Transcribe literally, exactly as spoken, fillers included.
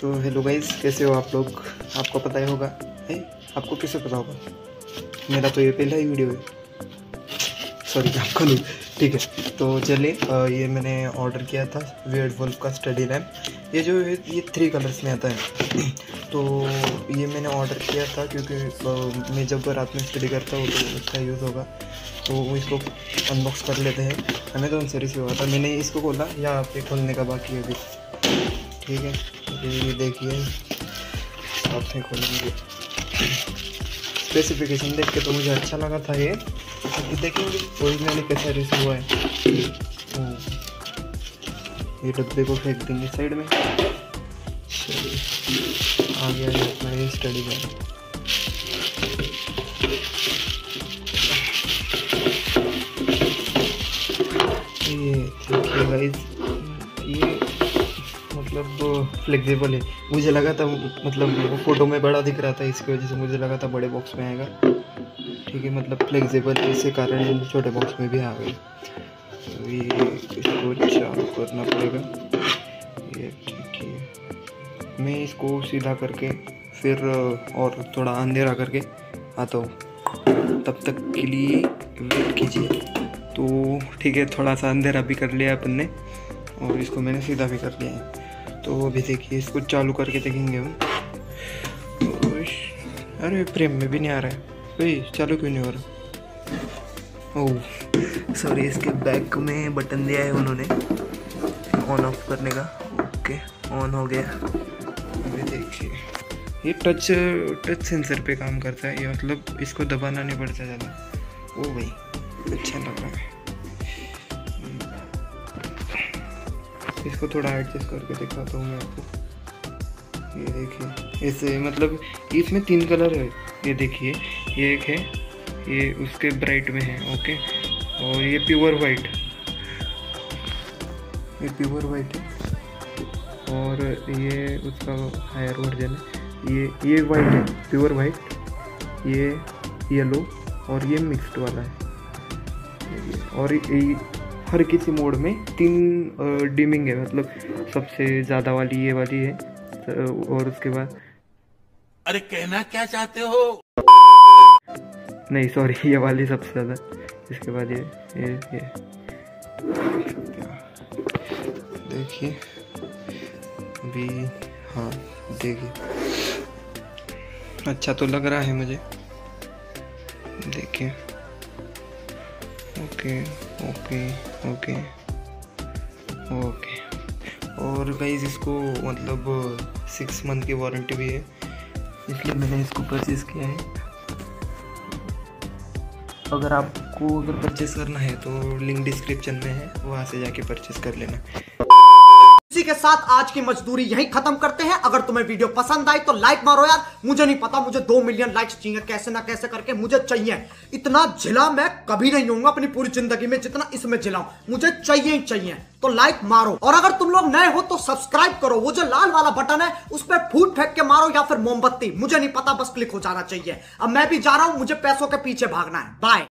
तो hello guys, कैसे हो आप लोग? आपको पता ही होगा है, आपको कैसे पता होगा? मेरा तो ये पहला ही वीडियो है, सॉरी आपको नहीं। ठीक है, तो चलिए, ये मैंने ऑर्डर किया था वियर्ड वुल्फ का स्टडी लैम्प। ये जो ये थ्री कलर्स में आता है, तो ये मैंने ऑर्डर किया था क्योंकि मैं जब रात में स्टडी करता हूँ तो उसका यूज़ होगा। तो इसको अनबॉक्स कर लेते हैं। हमें तो उनसे रिसीव हुआ था, मैंने इसको खोला, यहाँ पे खोलने का बाकी है अभी। ठीक है, ये देखिए, आपसे खोलेंगे। स्पेसिफिकेशन देख के तो मुझे अच्छा लगा था ये, तो देखेंगे ओरिजिनली कैसा रिसीव हुआ है। ये डब्बे को फेंक देंगे साइड में। आ गया अपना ये स्टडी लैम्प। ये देखिए गाइस, ये मतलब फ्लेक्सिबल है। मुझे लगा था, मतलब फ़ोटो में बड़ा दिख रहा था, इसकी वजह से मुझे लगा था बड़े बॉक्स में आएगा। ठीक है, मतलब फ्लेक्सिबल, इसी कारण छोटे बॉक्स में भी आ गई। तो ये इसको चालू करना पड़ेगा। ये ठीक है, मैं इसको सीधा करके फिर और थोड़ा अंधेरा करके आता हूँ, तब तक के लिए वेट कीजिए। तो ठीक है, थोड़ा सा अंधेरा भी कर लिया अपन ने और इसको मैंने सीधा भी कर लिया है। तो अभी देखिए, इसको चालू करके देखेंगे हम। अरे फ्रेम में भी नहीं आ रहा है भाई, चालू क्यों नहीं हो रहा? ओह सॉरी, इसके बैक में बटन दिया है उन्होंने ऑन ऑफ करने का। ओके, ऑन हो गया। अभी देखिए, ये टच टच सेंसर पे काम करता है, ये मतलब इसको दबाना नहीं पड़ता ज़्यादा। ओ भाई, अच्छा लग रहा है। इसको थोड़ा एडजस्ट करके दिखाता हूँ मैं आपको। ये देखिए, ऐसे मतलब इसमें तीन कलर है। ये देखिए, ये एक है, ये उसके ब्राइट में है। ओके, और ये प्योर वाइट, ये प्योर वाइट है, और ये उसका हायर वर्जन है। ये ये वाइट है, प्योर वाइट, ये येलो, और ये मिक्स्ड वाला है। और ये हर किसी मोड में तीन डिमिंग है, मतलब सबसे ज़्यादा वाली ये वाली है, और उसके बाद, अरे कहना क्या चाहते हो? नहीं सॉरी, ये वाली सबसे ज़्यादा, इसके बाद ये ये ये देखिए अभी। हाँ देखिए, अच्छा तो लग रहा है मुझे। देखिए, ओके ओके ओके ओके। और गाइस, इसको मतलब सिक्स मंथ की वारंटी भी है, इसलिए मैंने इसको परचेज़ किया है। अगर आपको अगर परचेज़ करना है तो लिंक डिस्क्रिप्शन में है, वहाँ से जाके परचेज़ कर लेना। इसी के साथ आज की मजदूरी यहीं खत्म करते हैं। अगर तुम्हें वीडियो पसंद आई तो लाइक मारो यार। मुझे नहीं पता, मुझे दो मिलियन लाइक्स चाहिए, कैसे ना कैसे करके मुझे चाहिए। इतना झिला मैं कभी नहीं हूँ अपनी पूरी जिंदगी में, जितना इसमें झिला हूं। मुझे चाहिए ही चाहिए, तो लाइक मारो। और अगर तुम लोग नए हो तो सब्सक्राइब करो। वो जो लाल वाला बटन है उस पर फूट फेंक के मारो, या फिर मोमबत्ती, मुझे नहीं पता, बस क्लिक हो जाना चाहिए। अब मैं भी जा रहा हूँ, मुझे पैसों के पीछे भागना है। बाय।